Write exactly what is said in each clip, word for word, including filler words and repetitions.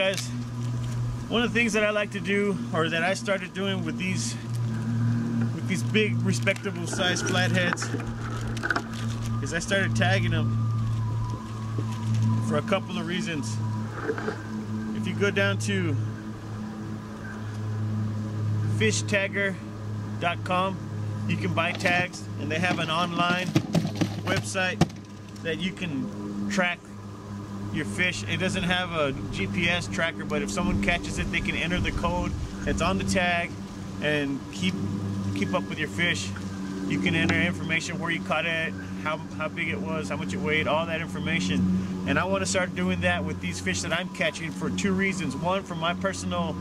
guys, one of the things that I like to do, or that I started doing with these with these big respectable sized flatheads, is I started tagging them for a couple of reasons. If you go down to fish tagger dot com, you can buy tags, and they have an online website that you can track your fish. It doesn't have a G P S tracker, but if someone catches it, they can enter the code that's on the tag and keep keep up with your fish. You can enter information where you caught it, how, how big it was, how much it weighed, all that information. And I want to start doing that with these fish that I'm catching for two reasons. One, for my personal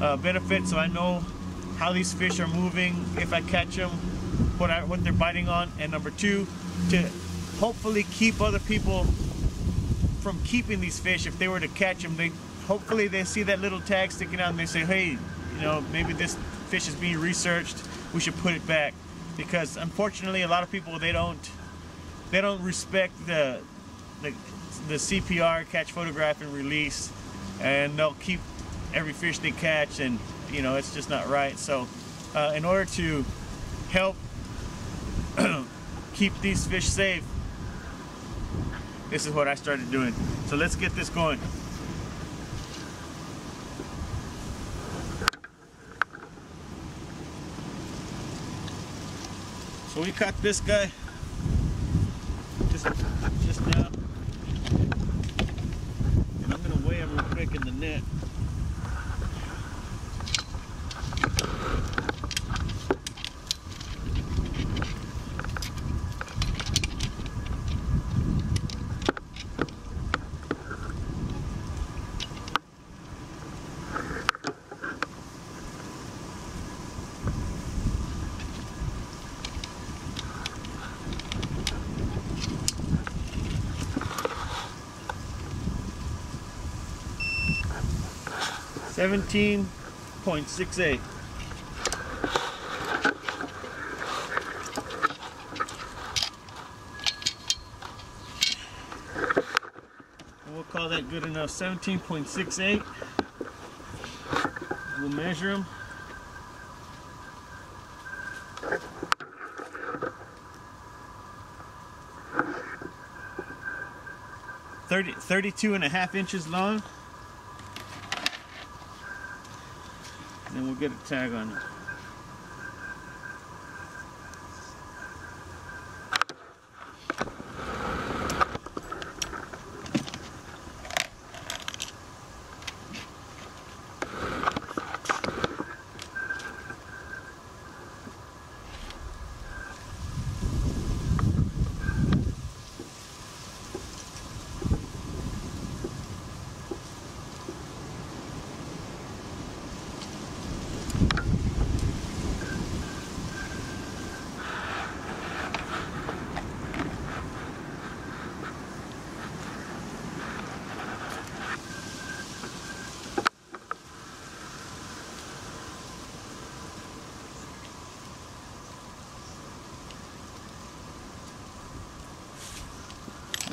uh, benefit, so I know how these fish are moving, if I catch them, what, I, what they're biting on. And number two, to hopefully keep other people from keeping these fish. If they were to catch them, they hopefully they see that little tag sticking out and they say, hey, you know, maybe this fish is being researched, we should put it back. Because unfortunately a lot of people, they don't they don't respect the the, the C P R, catch, photograph and release, and they'll keep every fish they catch, and you know, it's just not right. So uh, in order to help keep these fish safe, this is what I started doing. So let's get this going. So we caught this guy just, just now. And I'm gonna weigh him real quick in the net. seventeen point six eight. We'll call that good enough. seventeen point six eight. We'll measure them. thirty, thirty-two and a half inches long. And we'll get a tag on it.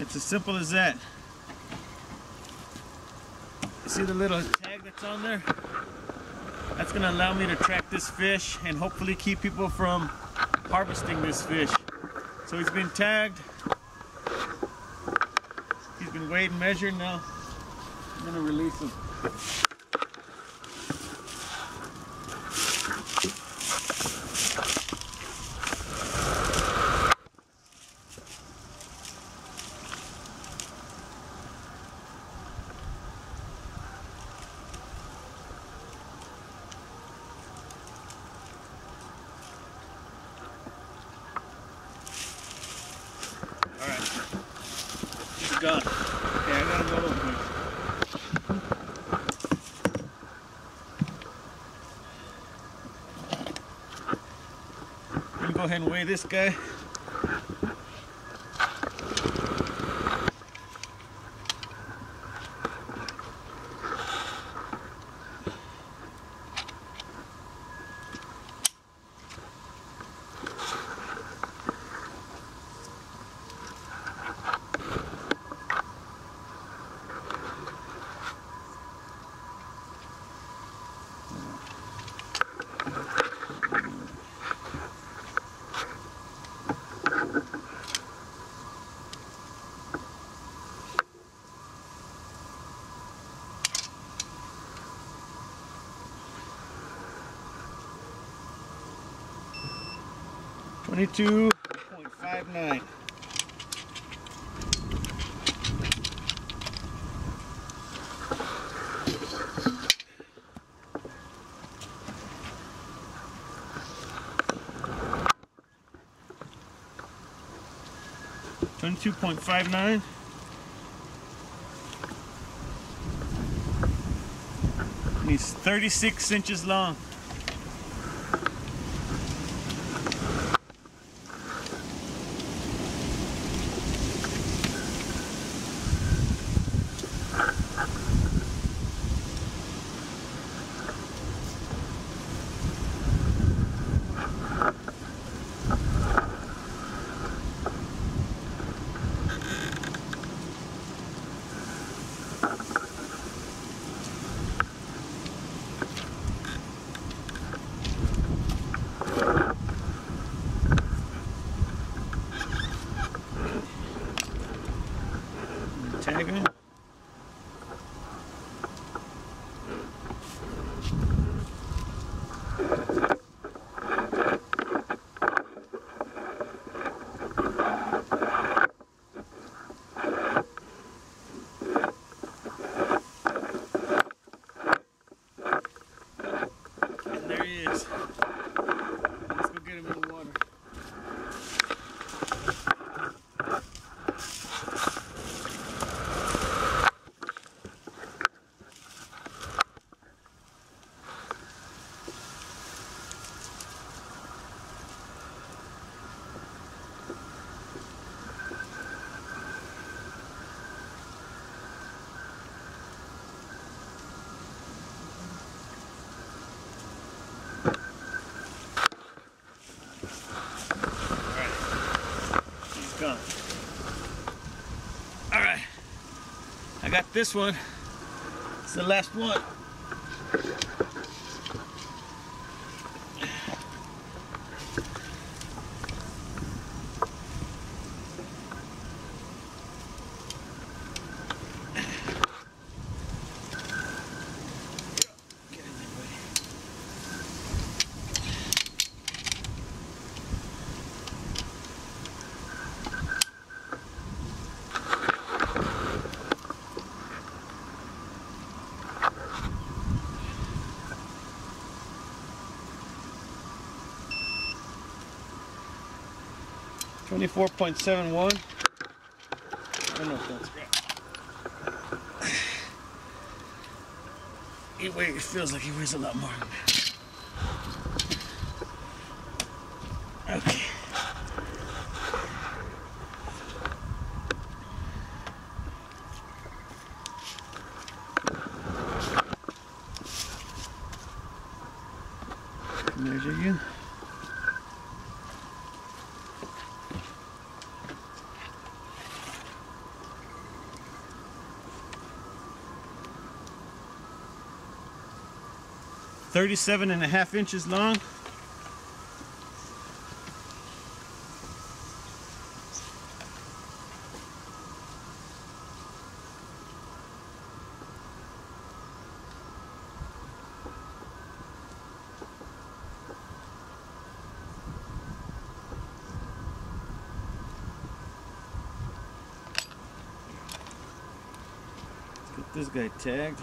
It's as simple as that. You see the little tag that's on there? That's going to allow me to track this fish and hopefully keep people from harvesting this fish. So he's been tagged. He's been weighed and measured. Now I'm going to release him. Gone. Okay, I gotta go real quick. I'm gonna go ahead and weigh this guy. twenty-two point five nine. twenty-two point five nine. He's thirty-six inches long. Alright, I got this one. It's the last one. twenty-four point seven one. I don't know if that's right. He weighs, it feels like he weighs a lot more than that. Okay. Measure again. thirty-seven and a half inches long. Let's get this guy tagged.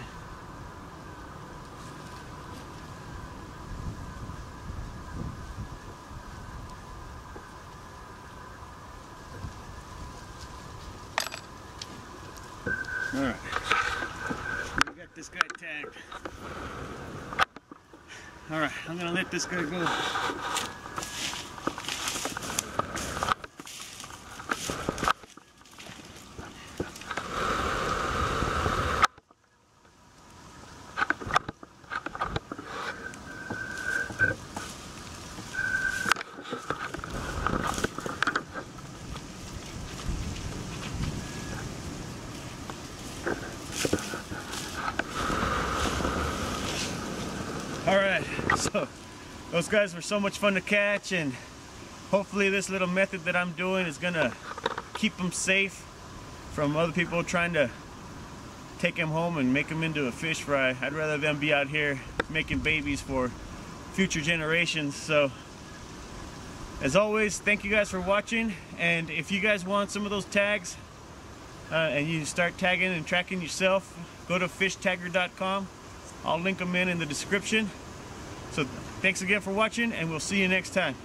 Alright, we got this guy tagged. Alright, I'm gonna let this guy go. Alright, so those guys were so much fun to catch, and hopefully this little method that I'm doing is gonna keep them safe from other people trying to take them home and make them into a fish fry. I'd rather them be out here making babies for future generations. So As always, thank you guys for watching, and if you guys want some of those tags uh, and you start tagging and tracking yourself, go to fish tagger dot com. I'll link them in in the description. So thanks again for watching, and we'll see you next time.